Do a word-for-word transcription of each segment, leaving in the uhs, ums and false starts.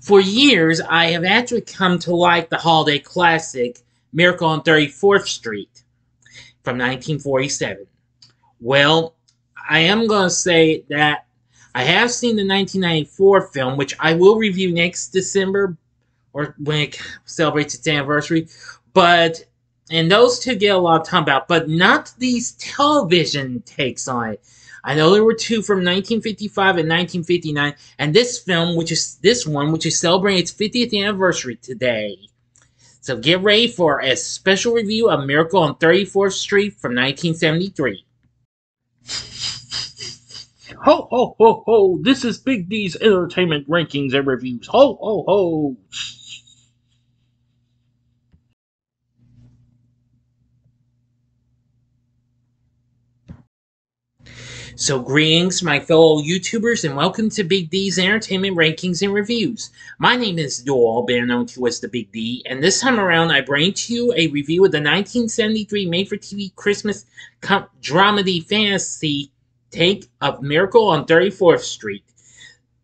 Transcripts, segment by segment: For years, I have actually come to like the holiday classic, Miracle on thirty-fourth Street, from nineteen forty-seven. Well, I am going to say that I have seen the nineteen ninety-four film, which I will review next December, or when it celebrates its anniversary, but... and those two get a lot of time about, but not these television takes on it. I know there were two from nineteen fifty-five and nineteen fifty-nine, and this film, which is this one, which is celebrating its fiftieth anniversary today. So get ready for a special review of Miracle on thirty-fourth Street from nineteen seventy-three. Ho, ho, ho, ho. This is Big D's Entertainment Rankings and Reviews. Ho, ho, ho. So greetings, my fellow YouTubers, and welcome to Big D's Entertainment Rankings and Reviews. My name is Doyle, better known to us the Big D, and this time around I bring to you a review of the nineteen seventy-three made-for-T V Christmas dramedy fantasy take of Miracle on thirty-fourth Street.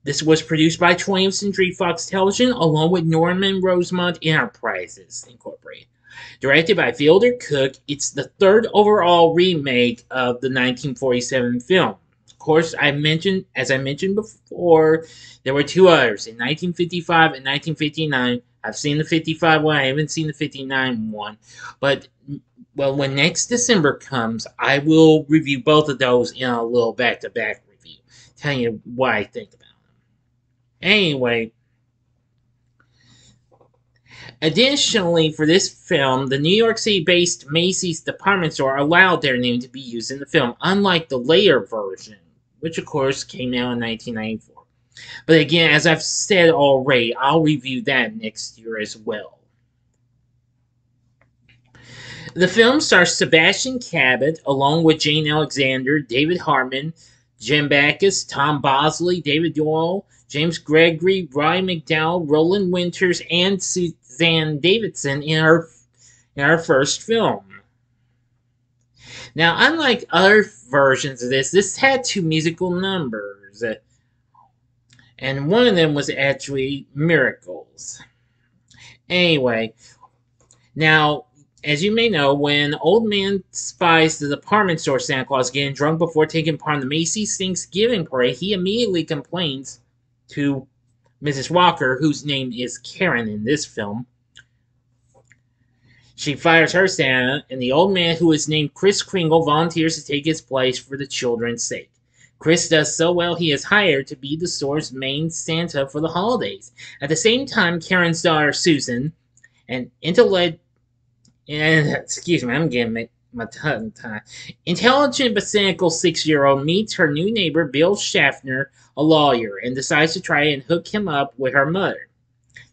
This was produced by twentieth Century Fox Television along with Norman Rosemont Enterprises, Incorporated. Directed by Fielder Cook, it's the third overall remake of the nineteen forty-seven film. Of course, I mentioned, as I mentioned before, there were two others, in nineteen fifty-five and nineteen fifty-nine. I've seen the fifty-five one, I haven't seen the fifty-nine one. But, well, when next December comes, I will review both of those in a little back-to-back review, telling you what I think about them. Anyway... additionally, for this film, the New York City-based Macy's department store allowed their name to be used in the film, unlike the later version, which of course came out in nineteen ninety-four. But again, as I've said already, I'll review that next year as well. The film stars Sebastian Cabot, along with Jane Alexander, David Hartman, Jim Backus, Tom Bosley, David Doyle, James Gregory, Roddy McDowall, Roland Winters, and Suzanne Davidson in our, in our first film. Now, unlike other versions of this, this had two musical numbers. And one of them was actually Miracles. Anyway, now... as you may know, when old man spies the department store Santa Claus getting drunk before taking part in the Macy's Thanksgiving parade, he immediately complains to Missus Walker, whose name is Karen in this film. She fires her Santa, and the old man, who is named Chris Kringle, volunteers to take his place for the children's sake. Chris does so well he is hired to be the store's main Santa for the holidays. At the same time, Karen's daughter, Susan, an intellect... And, excuse me, I'm getting my, my tongue tied. Intelligent but cynical six-year-old meets her new neighbor, Bill Schaffner, a lawyer, and decides to try and hook him up with her mother.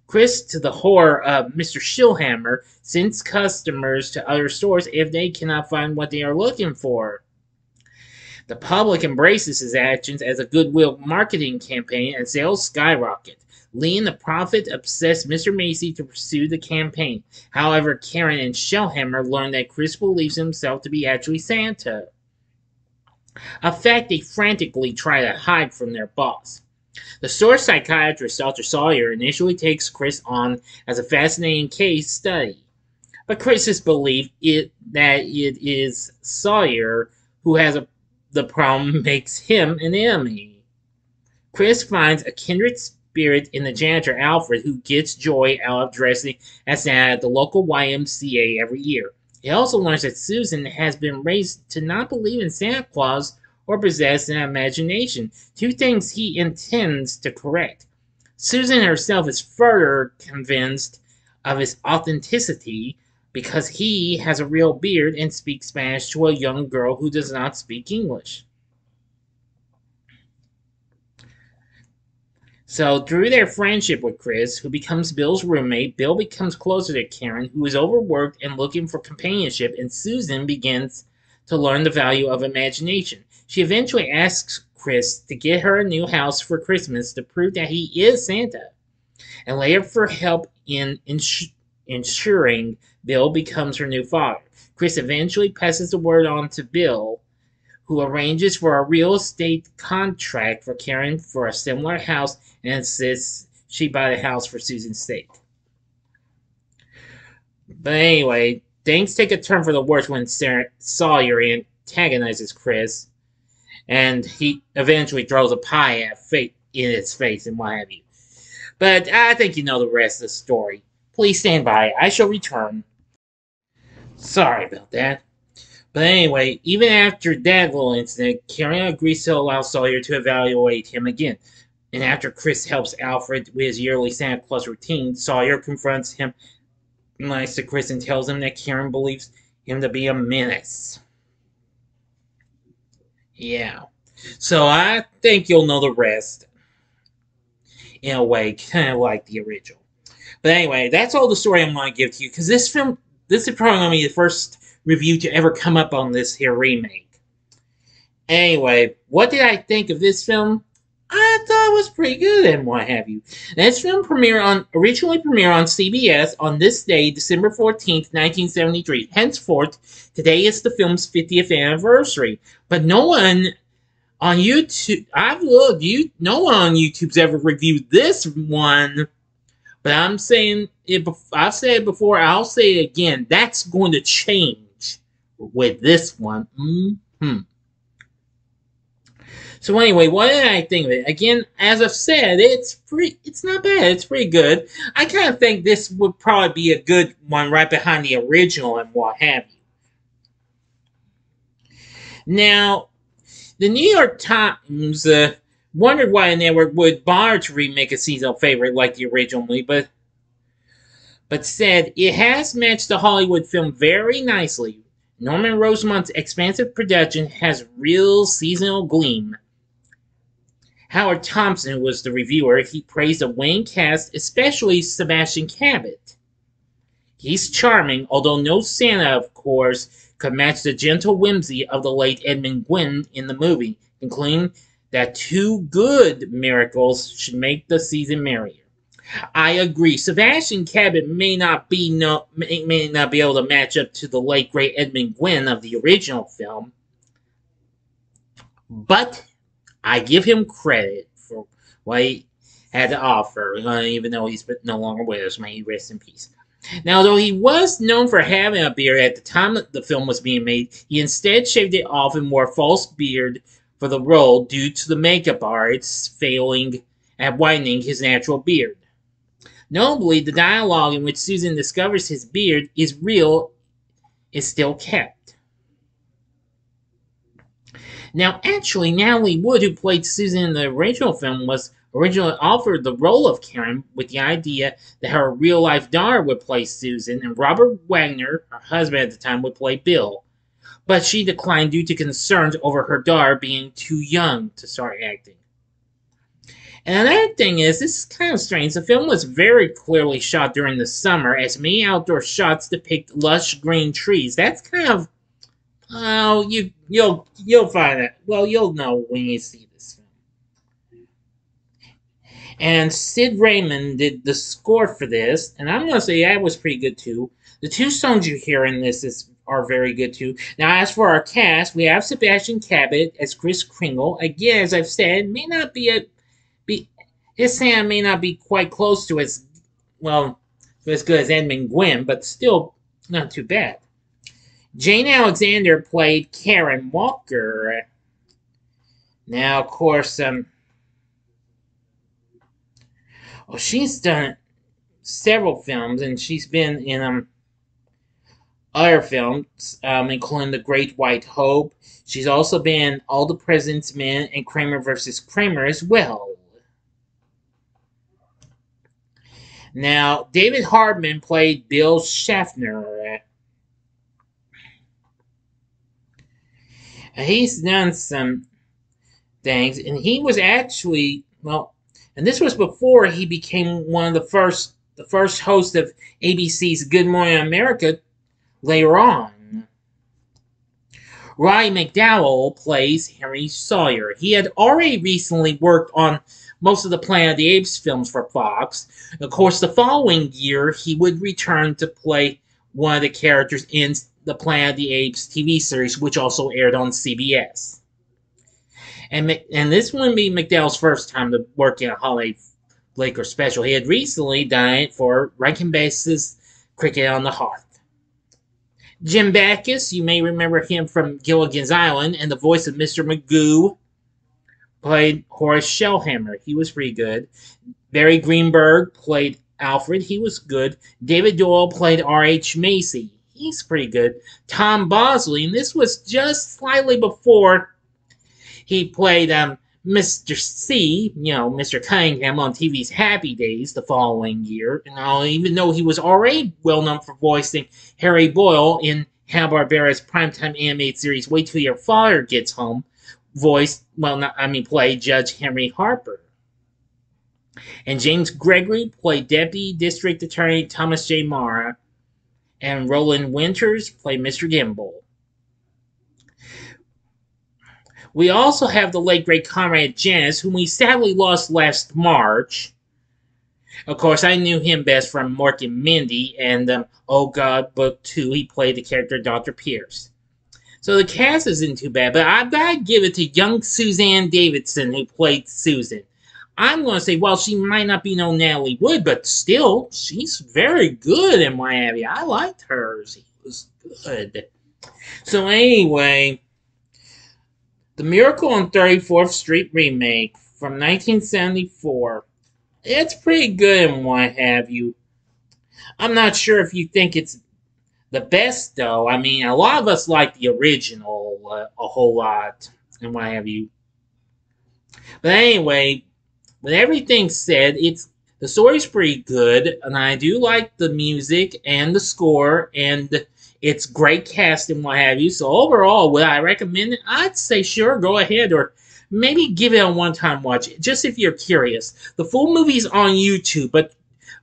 Chris, to the horror of Mister Shillhammer, sends customers to other stores if they cannot find what they are looking for. The public embraces his actions as a goodwill marketing campaign, and sales skyrocket. Lee and the Prophet obsessed Mister Macy to pursue the campaign. However, Karen and Shellhammer learn that Chris believes himself to be actually Santa, a fact they frantically try to hide from their boss. The store psychiatrist, Doctor Sawyer, initially takes Chris on as a fascinating case study. But Chris is believed it, that it is Sawyer who has a, the problem makes him an enemy. Chris finds a kindred spirit Spirit in the janitor Alfred, who gets joy out of dressing as Santa at the local Y M C A every year. He also learns that Susan has been raised to not believe in Santa Claus or possess an imagination, two things he intends to correct. Susan herself is further convinced of his authenticity because he has a real beard and speaks Spanish to a young girl who does not speak English. So, through their friendship with Chris, who becomes Bill's roommate, Bill becomes closer to Karen, who is overworked and looking for companionship, and Susan begins to learn the value of imagination. She eventually asks Chris to get her a new house for Christmas to prove that he is Santa, and later for help in ins- ensuring Bill becomes her new father. Chris eventually passes the word on to Bill, who arranges for a real estate contract for Karen for a similar house and insists she'd buy the house for Susan's sake. But anyway, things take a turn for the worse when Sarah Sawyer antagonizes Chris, and he eventually throws a pie at fate in his face and what have you. But I think you know the rest of the story. Please stand by. I shall return. Sorry about that. But anyway, even after that little incident, Karen agrees to allow Sawyer to evaluate him again. And after Chris helps Alfred with his yearly Santa Claus routine, Sawyer confronts him, lies to Chris, and tells him that Karen believes him to be a menace. Yeah. So I think you'll know the rest. In a way, kind of like the original. But anyway, that's all the story I'm going to give to you, because this film, this is probably going to be the first review to ever come up on this here remake. Anyway, what did I think of this film? I thought it was pretty good and what have you. This film premiered on, originally premiered on C B S on this day, December fourteenth, nineteen seventy-three. Henceforth, today is the film's fiftieth anniversary. But no one on YouTube, I've looked, you, no one on YouTube's ever reviewed this one. But I'm saying, it, I've said it before, I'll say it again, that's going to change with this one. Mm-hmm. So anyway, what did I think of it? Again, as I've said, it's pretty, it's not bad, it's pretty good. I kind of think this would probably be a good one right behind the original and what have you. Now, the New York Times uh, wondered why a network would bother to remake a seasonal favorite like the original movie, but, but said it has matched the Hollywood film very nicely. Norman Rosemont's expansive production has real seasonal gleam. Howard Thompson was the reviewer. He praised the winning cast, especially Sebastian Cabot. He's charming, although no Santa, of course, could match the gentle whimsy of the late Edmund Gwenn in the movie, including that two good miracles should make the season merrier. I agree. Sebastian Cabot may not be no may, may not be able to match up to the late great Edmund Gwenn of the original film, but I give him credit for what he had to offer, even though he's no longer with us. May he rest in peace. Now, though he was known for having a beard at the time the film was being made, he instead shaved it off and wore a false beard for the role due to the makeup artists failing at whitening his natural beard. Notably, the dialogue in which Susan discovers his beard is real is still kept. Now, actually, Natalie Wood, who played Susan in the original film, was originally offered the role of Karen with the idea that her real-life daughter would play Susan and Robert Wagner, her husband at the time, would play Bill. But she declined due to concerns over her daughter being too young to start acting. And another thing is, this is kind of strange, the film was very clearly shot during the summer, as many outdoor shots depict lush green trees. That's kind of, oh, you, you'll, you'll find that, well, you'll know when you see this film. And Sid Raymond did the score for this, and I'm going to say that was pretty good too. The two songs you hear in this is are very good too. Now, as for our cast, we have Sebastian Cabot as Chris Kringle. Again, as I've said, may not be a be his Sam may not be quite close to as well to as good as Edmund Gwenn, but still not too bad. Jane Alexander played Karen Walker. Now, of course, um, well, she's done several films, and she's been in um. other films, um, including The Great White Hope. She's also been in All the President's Men and Kramer versus. Kramer as well. Now, David Hartman played Bill Schaffner. He's done some things, and he was actually, well, and this was before he became one of the first, the first host of A B C's Good Morning America. Later on, Roddy McDowall plays Henry Sawyer. He had already recently worked on most of the Planet of the Apes films for Fox. Of course, the following year, he would return to play one of the characters in the Planet of the Apes T V series, which also aired on C B S. And, and this wouldn't be McDowall's first time to work in a holiday Laker special. He had recently done it for Rankin Bass's Cricket on the Hearth. Jim Backus, you may remember him from Gilligan's Island, and the voice of Mister Magoo, played Horace Shellhammer. He was pretty good. Barry Greenberg played Alfred. He was good. David Doyle played R H Macy. He's pretty good. Tom Bosley, and this was just slightly before he played um, Mister C, you know, Mister Cunningham on T V's Happy Days the following year. And uh, even though he was already well known for voicing Harry Boyle in Hanna-Barbera's primetime animated series Wait Till Your Father Gets Home, voiced, well, not, I mean, played Judge Henry Harper. And James Gregory played Deputy District Attorney Thomas J. Mara. And Roland Winters played Mister Gimble. We also have the late, great Conrad Janis, whom we sadly lost last March. Of course, I knew him best from Mork and Mindy and um, Oh God, Book two. He played the character Doctor Pierce. So the cast isn't too bad, but I've got to give it to young Suzanne Davidson, who played Susan. I'm going to say, well, she might not be no Natalie Wood, but still, she's very good in Miami. I liked her. She was good. So anyway, the Miracle on thirty-fourth Street remake from nineteen seventy-four. It's pretty good and what have you. I'm not sure if you think it's the best, though. I mean, a lot of us like the original uh, a whole lot and what have you. But anyway, with everything said, it's the story's pretty good, and I do like the music and the score and it's great cast and what have you. So overall, would I recommend it? I'd say sure, go ahead, or maybe give it a one-time watch, just if you're curious. The full movie's on YouTube, but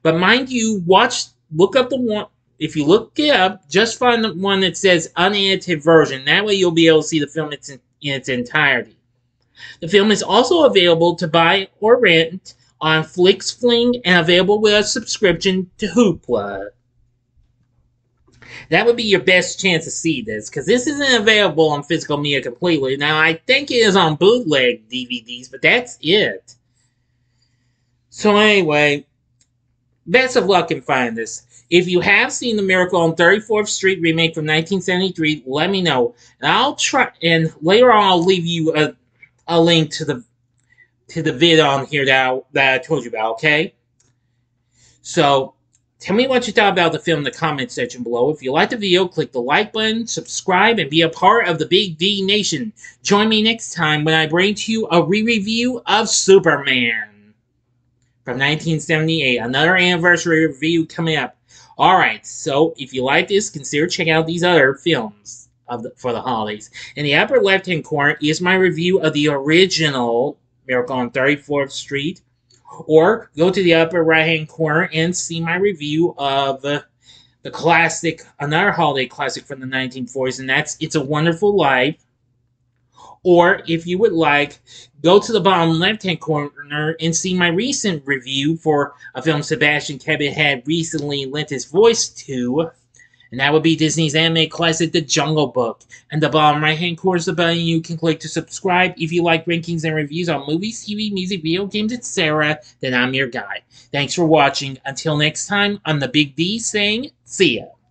but mind you, watch, look up the one. If you look it up, just find the one that says unedited version. That way, you'll be able to see the film in its entirety. The film is also available to buy or rent on FlixFling and available with a subscription to Hoopla. That would be your best chance to see this, because this isn't available on physical media completely. Now, I think it is on bootleg D V Ds, but that's it. So anyway, best of luck in finding this. If you have seen the Miracle on thirty-fourth Street remake from nineteen seventy-three, let me know. And I'll try, and later on I'll leave you a, a link to the to the vid on here that I, that I told you about, okay? So tell me what you thought about the film in the comment section below. If you liked the video, click the like button, subscribe, and be a part of the Big D Nation. Join me next time when I bring to you a re-review of Superman from nineteen seventy-eight. Another anniversary review coming up. Alright, so if you like this, consider checking out these other films of the, for the holidays. In the upper left-hand corner is my review of the original Miracle on thirty-fourth Street. Or go to the upper right-hand corner and see my review of uh, the classic, another holiday classic from the nineteen forties, and that's It's a Wonderful Life. Or, if you would like, go to the bottom left-hand corner and see my recent review for a film Sebastian Cabot had recently lent his voice to, and that would be Disney's anime classic The Jungle Book. And the bottom right-hand corner is the button you can click to subscribe. If you like rankings and reviews on movies, T V, music, video games, et cetera, then I'm your guy. Thanks for watching. Until next time, I'm the Big D saying, see ya.